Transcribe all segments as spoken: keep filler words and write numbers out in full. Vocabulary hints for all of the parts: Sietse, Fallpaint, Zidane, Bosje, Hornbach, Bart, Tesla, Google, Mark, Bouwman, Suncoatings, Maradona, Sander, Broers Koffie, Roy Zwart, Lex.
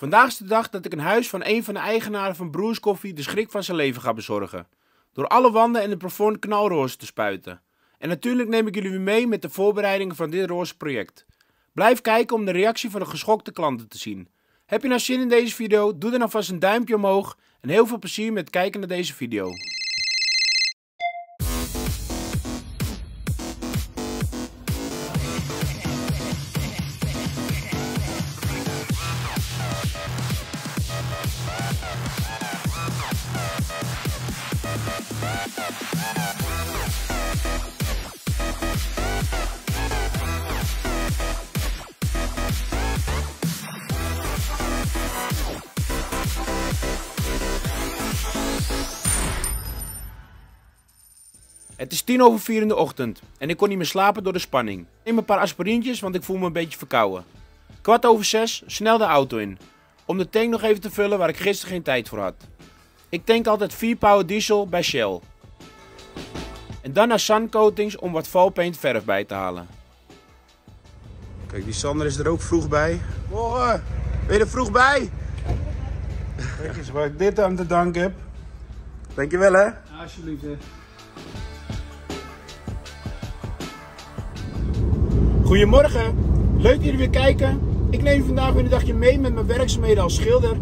Vandaag is de dag dat ik een huis van een van de eigenaren van Broers Koffie de schrik van zijn leven ga bezorgen. Door alle wanden en de plafond knalroze te spuiten. En natuurlijk neem ik jullie mee met de voorbereidingen van dit roze project. Blijf kijken om de reactie van de geschokte klanten te zien. Heb je nou zin in deze video? Doe dan alvast een duimpje omhoog en heel veel plezier met kijken naar deze video. Het is tien over vier in de ochtend en ik kon niet meer slapen door de spanning. Ik neem een paar aspirintjes, want ik voel me een beetje verkouden. Kwart over zes, snel de auto in. Om de tank nog even te vullen waar ik gisteren geen tijd voor had. Ik tank altijd vier power diesel bij Shell. En dan naar Suncoatings om wat Fallpaint verf bij te halen. Kijk, die Sander is er ook vroeg bij. Morgen, ben je er vroeg bij? Kijk eens waar ik dit aan te danken heb. Dankjewel hè. Ja, alsjeblieft hè. Goedemorgen, leuk dat jullie weer kijken. Ik neem vandaag weer een dagje mee met mijn werkzaamheden als schilder.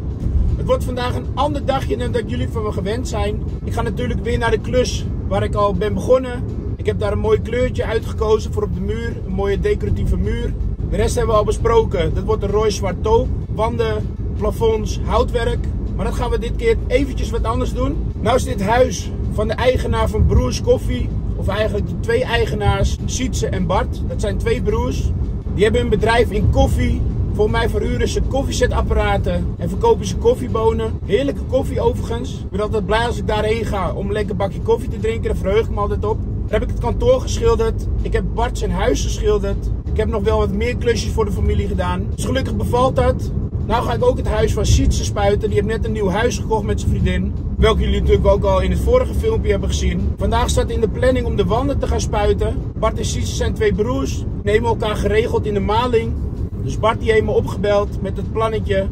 Het wordt vandaag een ander dagje dan dat jullie van me gewend zijn. Ik ga natuurlijk weer naar de klus waar ik al ben begonnen. Ik heb daar een mooi kleurtje uitgekozen voor op de muur, een mooie decoratieve muur. De rest hebben we al besproken. Dat wordt een Roy Zwart taupe, wanden, plafonds, houtwerk. Maar dat gaan we dit keer eventjes wat anders doen. Nou is dit huis van de eigenaar van Broers Koffie. Of eigenlijk de twee eigenaars, Sietse en Bart. Dat zijn twee broers. Die hebben een bedrijf in koffie. Volgens mij verhuren ze koffiezetapparaten en verkopen ze koffiebonen. Heerlijke koffie overigens. Ik ben altijd blij als ik daarheen ga om een lekker bakje koffie te drinken. Daar verheug ik me altijd op. Daar heb ik het kantoor geschilderd. Ik heb Bart zijn huis geschilderd. Ik heb nog wel wat meer klusjes voor de familie gedaan. Dus gelukkig bevalt dat. Nou ga ik ook het huis van Sietse spuiten. Die heeft net een nieuw huis gekocht met zijn vriendin. Welke jullie natuurlijk ook al in het vorige filmpje hebben gezien. Vandaag staat in de planning om de wanden te gaan spuiten. Bart en Sietse zijn twee broers. Nemen elkaar geregeld in de maling. Dus Bart die heeft me opgebeld met het plannetje.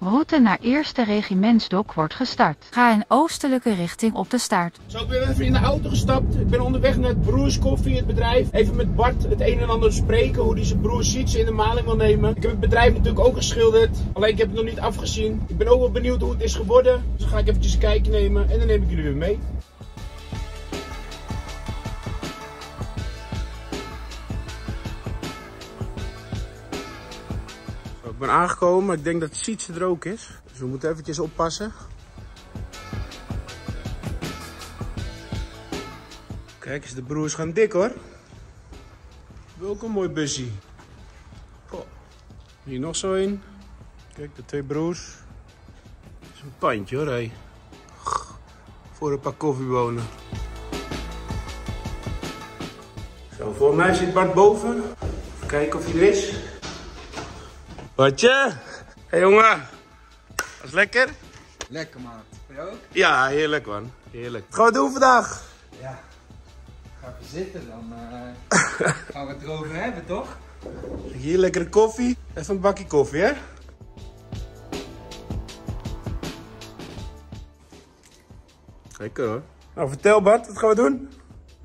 Route naar eerste regimentsdok wordt gestart. Ga in oostelijke richting op de staart. Zo, ik ben even in de auto gestapt. Ik ben onderweg naar het Broers Koffie, het bedrijf. Even met Bart het een en ander spreken hoe hij zijn broer Sietse in de maling wil nemen. Ik heb het bedrijf natuurlijk ook geschilderd. Alleen ik heb het nog niet afgezien. Ik ben ook wel benieuwd hoe het is geworden. Dus dan ga ik eventjes een kijkje nemen en dan neem ik jullie weer mee. Ik ben aangekomen, maar ik denk dat Sietse er ook is. Dus we moeten eventjes oppassen. Kijk eens, de broers gaan dik hoor. Welk een mooi busje. Oh, hier nog zo een. Kijk, de twee broers. Dat is een pandje hoor, hé. Voor een paar koffiebonen. Zo, voor mij zit Bart boven. Even kijken of hij er is. Bartje! Hé jongen, was lekker? Lekker maat, ben je ook? Ja, heerlijk man, heerlijk. Wat gaan we doen vandaag? Ja, ga even zitten dan, uh, gaan we het erover hebben toch? Hier lekkere koffie, even een bakje koffie hè? Lekker hoor. Nou vertel Bart, wat gaan we doen?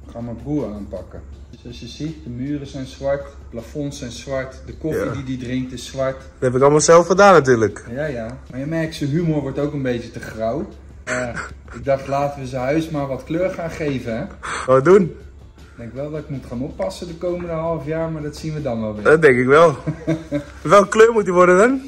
Ik ga mijn broer aanpakken. Zoals je ziet, de muren zijn zwart, de plafonds zijn zwart, de koffie ja. die die drinkt is zwart. Dat heb ik allemaal zelf gedaan natuurlijk. Ja, ja. Maar je merkt, zijn humor wordt ook een beetje te grauw. Uh, ik dacht, laten we zijn huis maar wat kleur gaan geven, hè. Wat doen? Ik denk wel dat ik moet gaan oppassen de komende half jaar, maar dat zien we dan wel weer. Dat denk ik wel. Welke kleur moet die worden dan? Uh,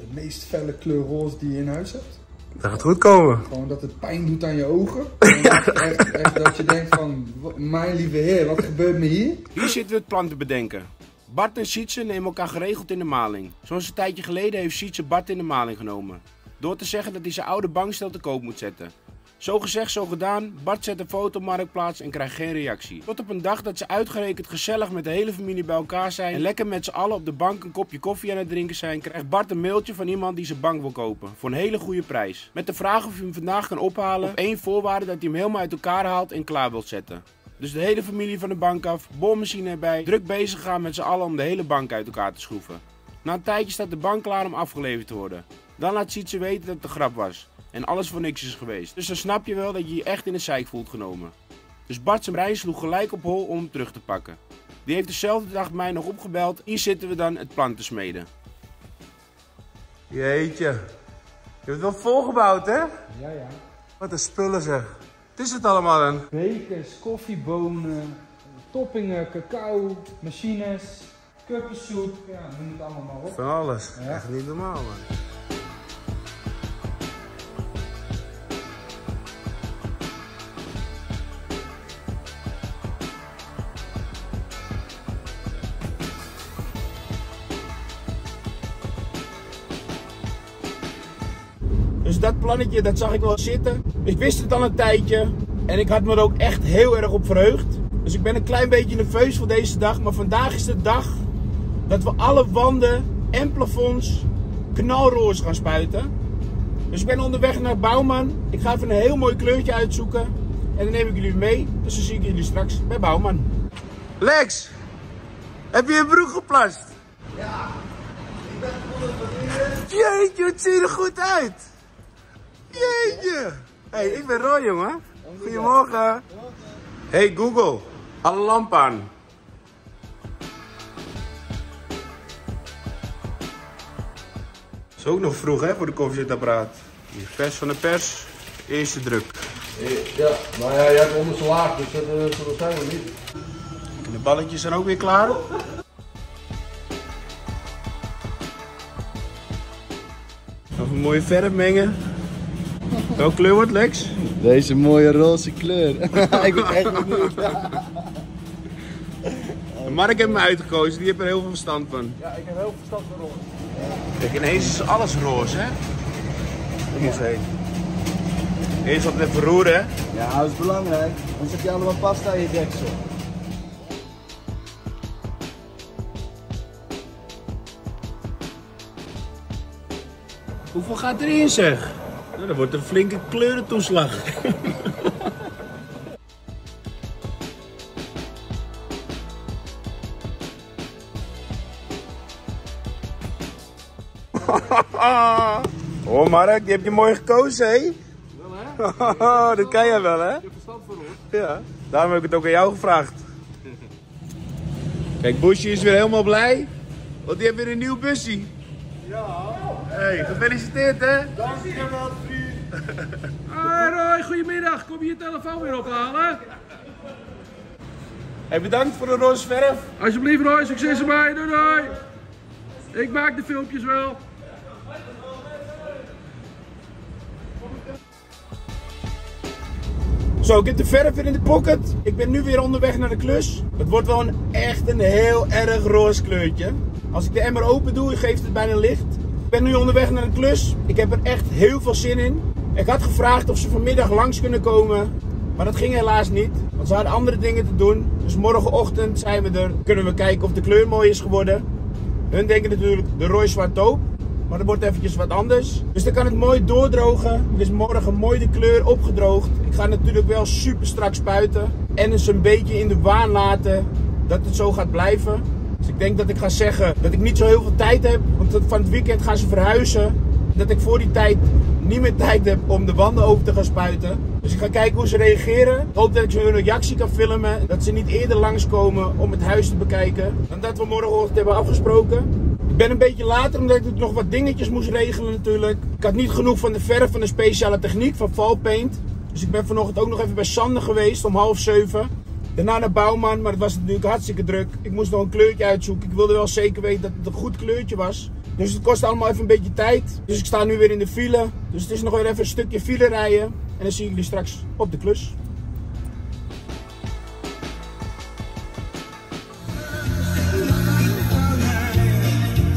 de meest felle kleur roze die je in huis hebt. Dat gaat goed komen. Gewoon dat het pijn doet aan je ogen. Ja. Echt, echt dat je denkt van, mijn lieve heer, wat gebeurt me hier? Hier zitten we het plan te bedenken. Bart en Sietse nemen elkaar geregeld in de maling. Zoals een tijdje geleden heeft Sietse Bart in de maling genomen. Door te zeggen dat hij zijn oude bankstel te koop moet zetten. Zo gezegd, zo gedaan. Bart zet een foto op Marktplaats en krijgt geen reactie. Tot op een dag dat ze uitgerekend gezellig met de hele familie bij elkaar zijn en lekker met z'n allen op de bank een kopje koffie aan het drinken zijn, krijgt Bart een mailtje van iemand die zijn bank wil kopen. Voor een hele goede prijs. Met de vraag of hij hem vandaag kan ophalen. Op één voorwaarde dat hij hem helemaal uit elkaar haalt en klaar wil zetten. Dus de hele familie van de bank af, boormachine erbij, druk bezig gaan met z'n allen om de hele bank uit elkaar te schroeven. Na een tijdje staat de bank klaar om afgeleverd te worden. Dan laat Sietse weten dat het een grap was en alles voor niks is geweest. Dus dan snap je wel dat je je echt in de zeik voelt genomen. Dus Bart zijn brein sloeg gelijk op hol om hem terug te pakken. Die heeft dezelfde dag mij nog opgebeld. Hier zitten we dan het plan te smeden. Jeetje, je hebt het wel volgebouwd, hè? Ja, ja. Wat een spullen zeg. Wat is het allemaal dan? Bekers, koffiebonen, toppingen, cacao, machines, kuppensoep. Ja, noem het allemaal maar op. Van alles. Ja. Echt niet normaal, man. Dus dat plannetje, dat zag ik wel zitten. Ik wist het al een tijdje en ik had me er ook echt heel erg op verheugd. Dus ik ben een klein beetje nerveus voor deze dag. Maar vandaag is de dag dat we alle wanden en plafonds knalroos gaan spuiten. Dus ik ben onderweg naar Bouwman. Ik ga even een heel mooi kleurtje uitzoeken. En dan neem ik jullie mee. Dus dan zie ik jullie straks bij Bouwman. Lex, heb je je broek geplast? Ja, ik ben onder de weer. Jeetje, het ziet er goed uit. Jeetje! Hey, ik ben Roy, jongen. Goedemorgen. Hey Google, alle lamp aan. Het is ook nog vroeg, hè, voor de koffiezetapparaat. Die pers van de pers, eerste druk. Ja, maar ja, jij hebt onder zijn laag, dus dat, dat zijn we niet. En de balletjes zijn ook weer klaar. Even mooie verf mengen. Welke kleur wordt, Lex? Deze mooie roze kleur. Ik ben echt benieuwd. Mark heeft me uitgekozen, die heeft er heel veel verstand van. Ja, ik heb heel veel verstand van roze. Kijk, ineens is alles roze, hè? Dat moet heen. Eerst wat even roeren, hè? Ja, dat is belangrijk. Anders heb je allemaal pasta in je deksel. Hoeveel gaat erin, zeg? Nou, dat wordt een flinke kleurentoeslag. Oh Mark, die heb je mooi gekozen, hé? Wel hè? Oh, dat kan jij wel, hè? Je hebt verstand voor ons. Ja, daarom heb ik het ook aan jou gevraagd. Kijk, Bosje is weer helemaal blij, want die heeft weer een nieuw busje. Ja. Hey, gefeliciteerd hè! Dankjewel, vriend! Hoi Roy, goedemiddag! Kom je je telefoon weer ophalen? Hey, bedankt voor de roze verf! Alsjeblieft Roy, succes erbij! Doei doei! Ik maak de filmpjes wel! Zo, ik heb de verf weer in de pocket. Ik ben nu weer onderweg naar de klus. Het wordt wel een, echt een heel erg roze kleurtje. Als ik de emmer open doe, geeft het bijna licht. Ik ben nu onderweg naar een klus. Ik heb er echt heel veel zin in. Ik had gevraagd of ze vanmiddag langs kunnen komen. Maar dat ging helaas niet. Want ze hadden andere dingen te doen. Dus morgenochtend zijn we er. Kunnen we kijken of de kleur mooi is geworden. Hun denken natuurlijk de Roy Zwart taupe. Maar dat wordt eventjes wat anders. Dus dan kan het mooi doordrogen. Dus morgen mooi de kleur opgedroogd. Ik ga natuurlijk wel super strak spuiten. En eens een beetje in de waan laten dat het zo gaat blijven. Dus ik denk dat ik ga zeggen dat ik niet zo heel veel tijd heb. Want van het weekend gaan ze verhuizen. Dat ik voor die tijd niet meer tijd heb om de wanden open te gaan spuiten. Dus ik ga kijken hoe ze reageren. Ik hoop dat ik ze hun reactie kan filmen. Dat ze niet eerder langskomen om het huis te bekijken. Dan dat we morgenochtend hebben afgesproken. Ik ben een beetje later omdat ik nog wat dingetjes moest regelen natuurlijk. Ik had niet genoeg van de verf van de speciale techniek van Fallpaint. Dus ik ben vanochtend ook nog even bij Sander geweest om half zeven. Daarna naar Bouwman, maar het was natuurlijk hartstikke druk. Ik moest nog een kleurtje uitzoeken. Ik wilde wel zeker weten dat het een goed kleurtje was. Dus het kost allemaal even een beetje tijd. Dus ik sta nu weer in de file. Dus het is nog weer even een stukje file rijden. En dan zie ik jullie straks op de klus.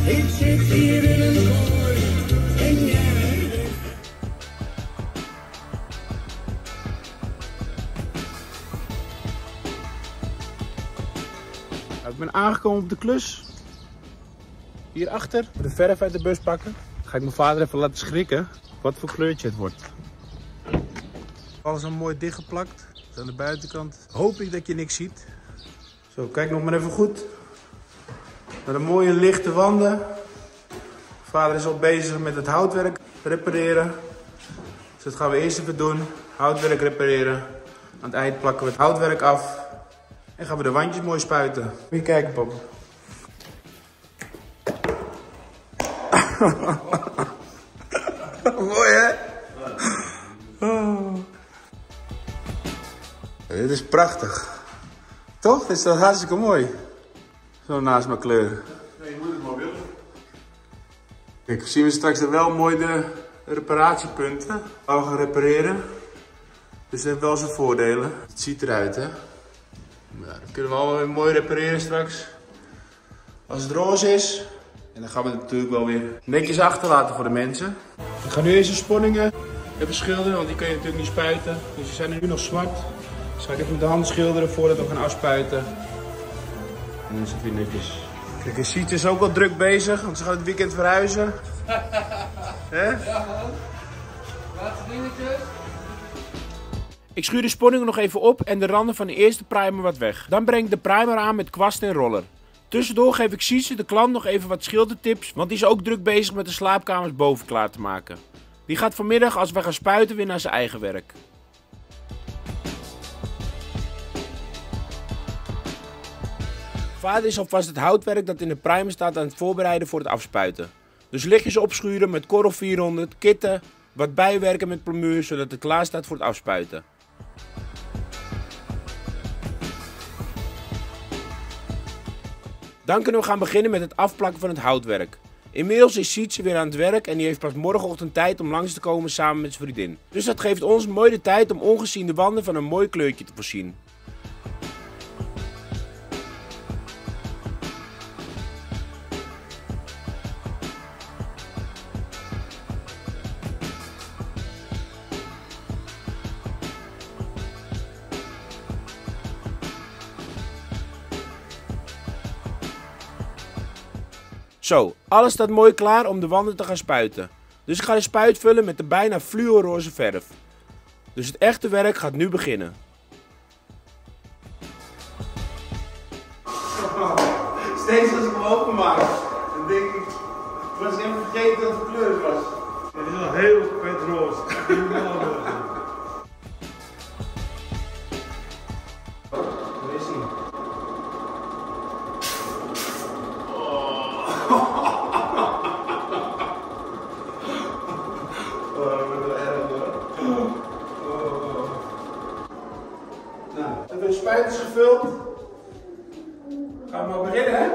Ik zit hier in een kooi en jij. Ik ben aangekomen op de klus. Hierachter, de verf uit de bus pakken. Ga ik mijn vader even laten schrikken wat voor kleurtje het wordt. Alles al mooi dichtgeplakt. Dus aan de buitenkant. Hoop ik dat je niks ziet. Zo, kijk nog maar even goed. Met een mooie lichte wanden. Vader is al bezig met het houtwerk repareren. Dus dat gaan we eerst even doen. Houtwerk repareren. Aan het eind plakken we het houtwerk af. En gaan we de wandjes mooi spuiten. Moet je kijken, papa. Mooi, hè? Oh. Dit is prachtig. Toch? Dit is wel hartstikke mooi. Zo naast mijn kleur. Nee, je moet het maar willen. Kijk, zien we straks wel mooi de reparatiepunten waar we gaan repareren. Dus dat heeft wel zijn voordelen. Het ziet eruit, hè? Ja, dat kunnen we allemaal weer mooi repareren straks. Als het roze is. En dan gaan we het natuurlijk wel weer netjes achterlaten voor de mensen. Ik ga nu eerst de spanningen even schilderen, want die kun je natuurlijk niet spuiten. Dus die zijn nu nog zwart. Dus ga ik even met de hand schilderen voordat we gaan afspuiten. En dan is het weer netjes. Kijk, Sietse is ook wel druk bezig, want ze gaan het weekend verhuizen. Hè? Ja, man. Laatste dingetjes. Ik schuur de spanningen nog even op en de randen van de eerste primer wat weg. Dan breng ik de primer aan met kwast en roller. Tussendoor geef ik Sietse de klant nog even wat schildertips, want die is ook druk bezig met de slaapkamers boven klaar te maken. Die gaat vanmiddag, als we gaan spuiten, weer naar zijn eigen werk. Vader is alvast het houtwerk dat in de primer staat aan het voorbereiden voor het afspuiten. Dus lichtjes opschuren met korrel vierhonderd, kitten, wat bijwerken met plamuur zodat het klaar staat voor het afspuiten. Dan kunnen we gaan beginnen met het afplakken van het houtwerk. Inmiddels is Sietse weer aan het werk en die heeft pas morgenochtend tijd om langs te komen samen met zijn vriendin. Dus dat geeft ons mooi de tijd om ongezien de wanden van een mooi kleurtje te voorzien. Zo, alles staat mooi klaar om de wanden te gaan spuiten. Dus ik ga de spuit vullen met de bijna fluorroze verf. Dus het echte werk gaat nu beginnen. Oh, steeds als ik hem openmaak, dan denk ik, ik was even vergeten dat het kleur was. Het is al heel vet roze. Waar is hij? De spuit is gevuld. Gaan we maar beginnen, hè?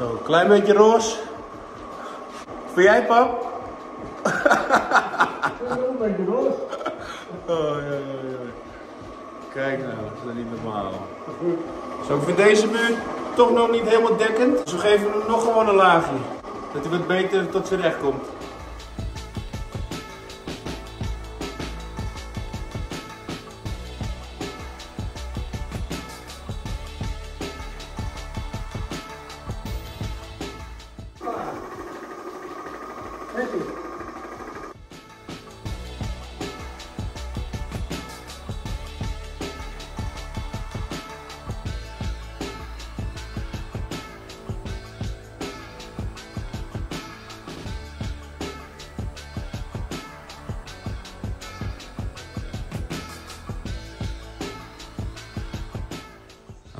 Zo, klein beetje roos. Vind jij, pap? Een beetje roos. Oh, ja, ja, ja. Kijk nou, dat is niet normaal. Zo, ik vind deze muur toch nog niet helemaal dekkend. Dus we geven hem nog gewoon een laagje. Dat hij wat beter tot zijn recht komt.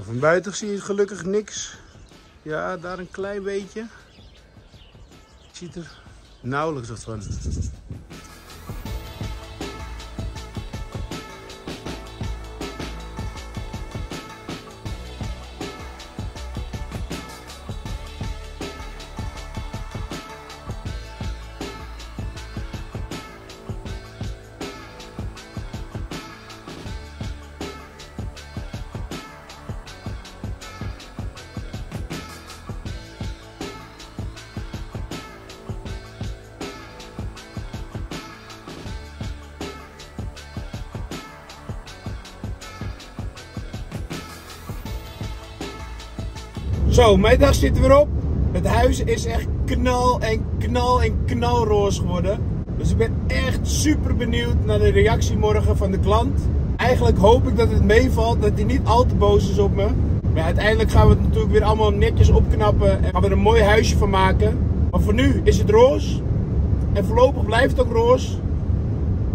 Van buiten zie je gelukkig niks. Ja, daar een klein beetje. Ik zie er nauwelijks wat van. Zo, mijn dag zit er weer op. Het huis is echt knal en knal en knalroos geworden. Dus ik ben echt super benieuwd naar de reactie morgen van de klant. Eigenlijk hoop ik dat het meevalt, dat hij niet al te boos is op me. Maar uiteindelijk gaan we het natuurlijk weer allemaal netjes opknappen en gaan we er een mooi huisje van maken. Maar voor nu is het roos. En voorlopig blijft het ook roos.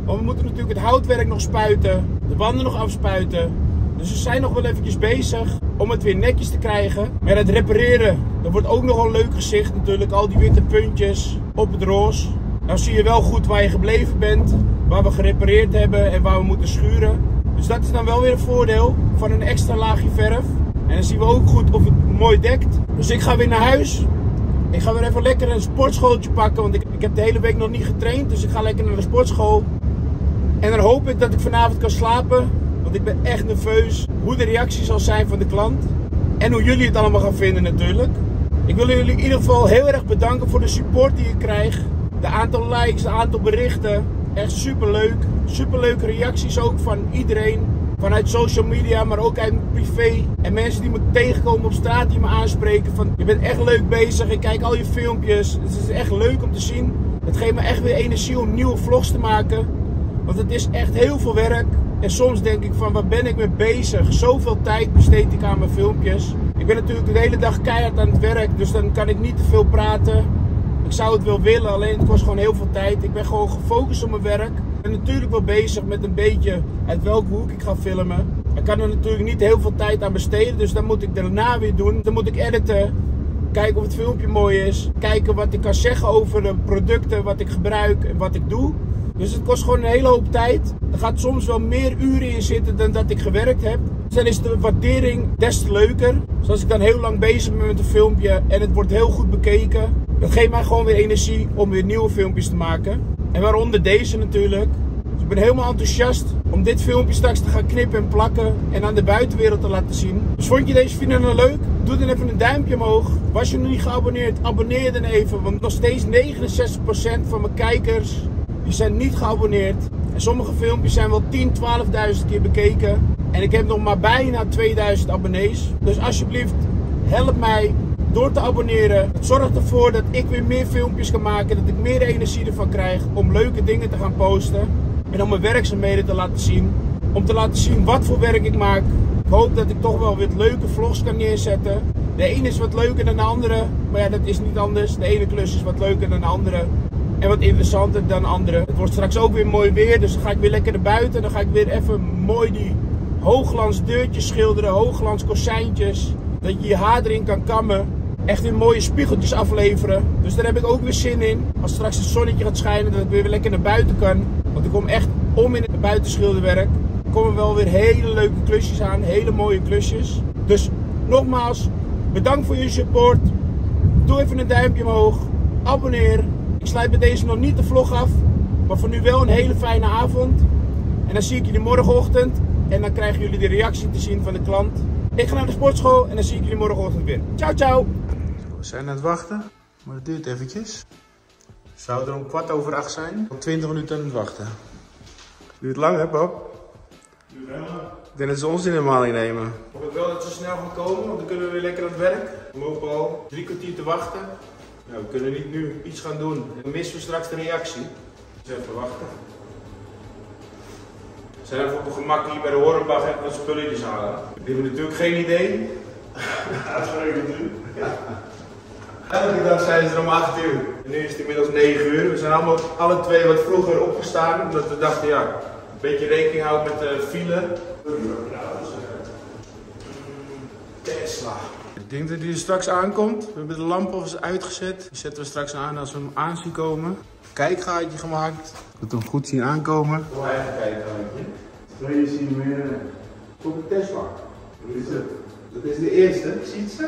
Want we moeten natuurlijk het houtwerk nog spuiten, de wanden nog afspuiten. Dus we zijn nog wel eventjes bezig om het weer netjes te krijgen. Maar het repareren, dat wordt ook nog een leuk gezicht natuurlijk. Al die witte puntjes op het roos. Nou zie je wel goed waar je gebleven bent. Waar we gerepareerd hebben en waar we moeten schuren. Dus dat is dan wel weer een voordeel van een extra laagje verf. En dan zien we ook goed of het mooi dekt. Dus ik ga weer naar huis. Ik ga weer even lekker een sportschooltje pakken. Want ik, ik heb de hele week nog niet getraind. Dus ik ga lekker naar de sportschool. En dan hoop ik dat ik vanavond kan slapen. Want ik ben echt nerveus hoe de reactie zal zijn van de klant. En hoe jullie het allemaal gaan vinden natuurlijk. Ik wil jullie in ieder geval heel erg bedanken voor de support die ik krijg. De aantal likes, de aantal berichten. Echt superleuk. Superleuke reacties ook van iedereen. Vanuit social media, maar ook uit mijn privé. En mensen die me tegenkomen op straat die me aanspreken van... Je bent echt leuk bezig, ik kijk al je filmpjes. Het is echt leuk om te zien. Het geeft me echt weer energie om nieuwe vlogs te maken. Want het is echt heel veel werk. En soms denk ik van, waar ben ik mee bezig? Zoveel tijd besteed ik aan mijn filmpjes. Ik ben natuurlijk de hele dag keihard aan het werk, dus dan kan ik niet te veel praten. Ik zou het wel willen, alleen het kost gewoon heel veel tijd. Ik ben gewoon gefocust op mijn werk. Ik ben natuurlijk wel bezig met een beetje uit welke hoek ik ga filmen. Ik kan er natuurlijk niet heel veel tijd aan besteden, dus dat moet ik daarna weer doen. Dan moet ik editen, kijken of het filmpje mooi is. Kijken wat ik kan zeggen over de producten, wat ik gebruik en wat ik doe. Dus het kost gewoon een hele hoop tijd. Er gaat soms wel meer uren in zitten dan dat ik gewerkt heb. Dus dan is de waardering des te leuker. Dus als ik dan heel lang bezig ben met een filmpje en het wordt heel goed bekeken. Dat geeft mij gewoon weer energie om weer nieuwe filmpjes te maken. En waaronder deze natuurlijk. Dus ik ben helemaal enthousiast om dit filmpje straks te gaan knippen en plakken. En aan de buitenwereld te laten zien. Dus vond je deze video nou leuk? Doe dan even een duimpje omhoog. Was je nog niet geabonneerd? Abonneer dan even. Want nog steeds negenenzestig procent van mijn kijkers... Die zijn niet geabonneerd. En sommige filmpjes zijn wel tien, twaalfduizend keer bekeken. En ik heb nog maar bijna tweeduizend abonnees. Dus alsjeblieft, help mij door te abonneren. Het zorgt ervoor dat ik weer meer filmpjes kan maken. Dat ik meer energie ervan krijg om leuke dingen te gaan posten. En om mijn werkzaamheden te laten zien. Om te laten zien wat voor werk ik maak. Ik hoop dat ik toch wel weer leuke vlogs kan neerzetten. De ene is wat leuker dan de andere. Maar ja, dat is niet anders. De ene klus is wat leuker dan de andere. En wat interessanter dan anderen. Het wordt straks ook weer mooi weer. Dus dan ga ik weer lekker naar buiten. Dan ga ik weer even mooi die hoogglans deurtjes schilderen. Hoogglans kozijntjes. Dat je je haar erin kan kammen. Echt weer mooie spiegeltjes afleveren. Dus daar heb ik ook weer zin in. Als straks het zonnetje gaat schijnen. Dat ik weer lekker naar buiten kan. Want ik kom echt om in het buitenschilderwerk. Er komen wel weer hele leuke klusjes aan. Hele mooie klusjes. Dus nogmaals. Bedankt voor je support. Doe even een duimpje omhoog. Abonneer. Ik sluit bij deze nog niet de vlog af. Maar voor nu wel een hele fijne avond. En dan zie ik jullie morgenochtend. En dan krijgen jullie de reactie te zien van de klant. Ik ga naar de sportschool en dan zie ik jullie morgenochtend weer. Ciao, ciao. We zijn aan het wachten. Maar het duurt eventjes. Zou er om kwart over acht zijn. Al twintig minuten aan het wachten. Duurt lang hè, Bob? Duurt wel. Ik denk dat ze ons in de maling nemen. Ik hoop wel dat ze snel gaan komen, want dan kunnen we weer lekker aan het werk. We lopen al drie kwartier te wachten. Nou, we kunnen niet nu iets gaan doen. Dan missen we straks de reactie. Dus even wachten. We zijn even op een gemak hier bij de Hornbach en wat spulletjes halen. Die hebben natuurlijk geen idee. Dat is leuk natuurlijk. Elke dag zijn ze er om acht uur. En nu is het inmiddels negen uur. We zijn allemaal alle twee wat vroeger opgestaan, omdat we dachten ja, een beetje rekening houden met de file. Tesla. Ik denk dat hij er straks aankomt. We hebben de lamp alvast uitgezet. Die zetten we straks aan als we hem aan zien komen. Kijkgaatje gemaakt. Dat we hem goed zien aankomen. Voor eigen kijkgaatje. Twee zien meer. Op een Tesla. Wat is het? Dat is de eerste. Sietse?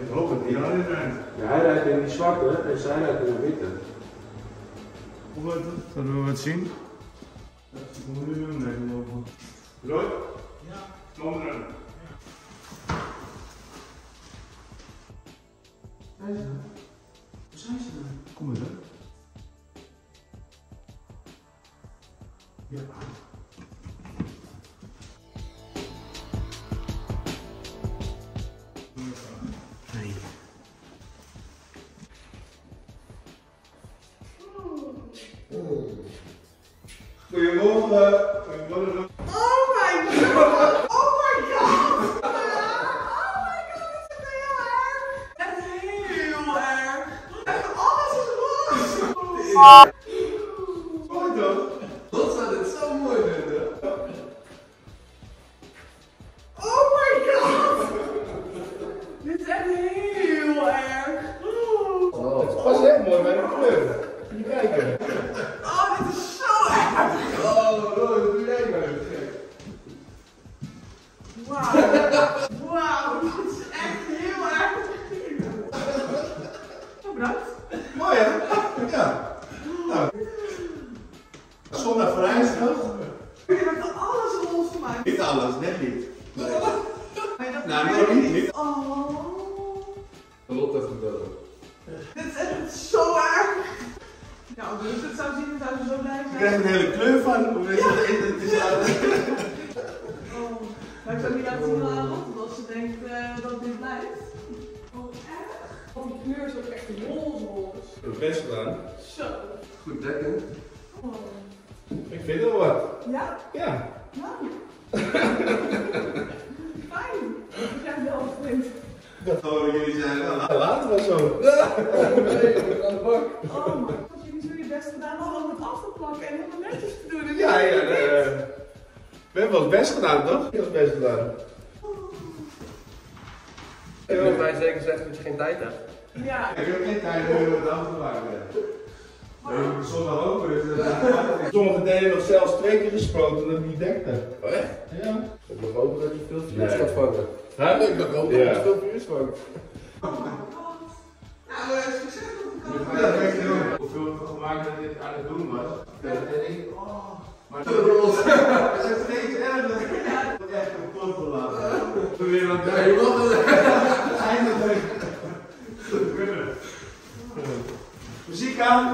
Ik hoop het niet. Ja, hij rijdt in die zwarte en zij rijdt in de witte. Hoe wordt het? Zullen we wat zien? Dat is een moeilijk mee lopen. Roy? Ja. Sander. Ja. Waar zijn ze dan? Waar zijn ze dan? Kom eens hè. Ja. Goedemorgen. Goedemorgen. Oh my god. Oh my god. Oh my god, dat is heel erg. Echt heel erg. Echt alles is los. Mooi toch? Dat zou het zo mooi vinden. Oh my god. Dit is echt heel erg. Oh, het past echt mooi bij de kleur. Kun je kijken. Oh, dit is zo erg. Oh, Roy, wat doe jij nou? Wauw. Wauw, dit is echt heel erg goed. Bedankt. Mooi hè? Ja. Nou. Zondag vereist nog. Ik heb er alles los gemaakt. Niet alles, net niet. Nee. Nee, dat nou, nog niet, niet. Oh. Lot heeft hem wel. Dit is echt zo erg. Nou, als ik het zou zien, dan zou ze zo blij zijn. Ik krijg een hele kleur van. Weet je, het is uit. Oh, maar ik zou niet laten zien aan Rotterdam als ze denkt uh, dat dit blijft. Oh, echt? Want die kleur is ook echt roze roze. Je hebt best gedaan. Zo. Goed dekken. Oh. Ik vind wel wat. Ja? Ja. Nou. Fijn. Ik krijg wel wat vriend. Oh, jullie zijn wel later of zo. Oh nee, ik ben aan de bak. Oh my god. Best gedaan hadden om het af te plakken en helemaal netjes te doen. En ja, ja, ja. Uh, we hebben wel het best gedaan, toch? Heel best gedaan. Oh. Ik wil mij zeker zeggen dat je geen tijd hebt. Ja. Ik heb geen tijd om het af te plakken. We hebben de zon al open. Sommige delen nog zelfs twee keer gesproken omdat ik niet dekte. Oh, echt? Ja. Ik mag hopen dat je veel vuurs gaat vangen. Huh? Ik mag hopen dat je veel vuurs vangt. Nou, succes met de kant. Ja, dat is heel erg. Hoeveel we gemaakt dat dit aan het doen was. En dan denk ik, oh. Maar het is steeds erger. Ik word echt een klop gelaten. We zijn weer aan het doen. Eindelijk. Goed kunnen. Muziek aan.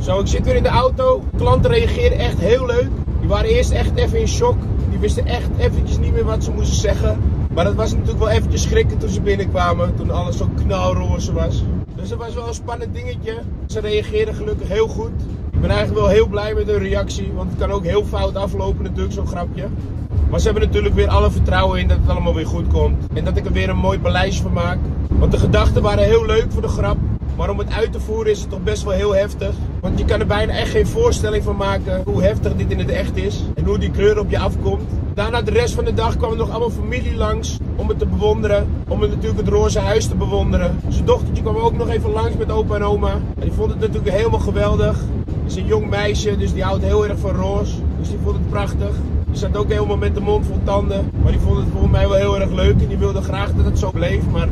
Zo, ik zit weer in de auto. De klanten reageerden echt heel leuk. Die waren eerst echt even in shock. Die wisten echt eventjes niet meer wat ze moesten zeggen. Maar dat was natuurlijk wel eventjes schrikken toen ze binnenkwamen. Toen alles zo knalroze was. Dus dat was wel een spannend dingetje. Ze reageerden gelukkig heel goed. Ik ben eigenlijk wel heel blij met hun reactie. Want het kan ook heel fout aflopen natuurlijk, zo'n grapje. Maar ze hebben natuurlijk weer alle vertrouwen in dat het allemaal weer goed komt. En dat ik er weer een mooi beleid van maak. Want de gedachten waren heel leuk voor de grap. Maar om het uit te voeren is het toch best wel heel heftig. Want je kan er bijna echt geen voorstelling van maken hoe heftig dit in het echt is. en hoe die kleur op je afkomt. Daarna de rest van de dag kwam er nog allemaal familie langs om het te bewonderen. Om het natuurlijk het roze huis te bewonderen. Zijn dochtertje kwam ook nog even langs met opa en oma. En die vond het natuurlijk helemaal geweldig. Het is een jong meisje, dus die houdt heel erg van roze. Dus die vond het prachtig. Die zat ook helemaal met de mond vol tanden. Maar die vond het volgens mij wel heel erg leuk en die wilde graag dat het zo bleef. Maar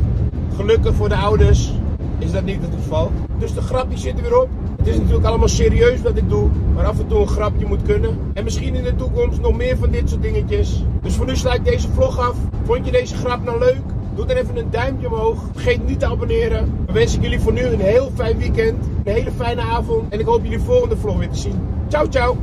gelukkig voor de ouders is dat niet het geval. Dus de grapjes zitten weer op. Het is natuurlijk allemaal serieus wat ik doe, maar af en toe een grapje moet kunnen. En misschien in de toekomst nog meer van dit soort dingetjes. Dus voor nu sluit ik deze vlog af. Vond je deze grap nou leuk? Doe dan even een duimpje omhoog. Vergeet niet te abonneren. Dan wens ik jullie voor nu een heel fijn weekend. Een hele fijne avond. En ik hoop jullie volgende vlog weer te zien. Ciao, ciao!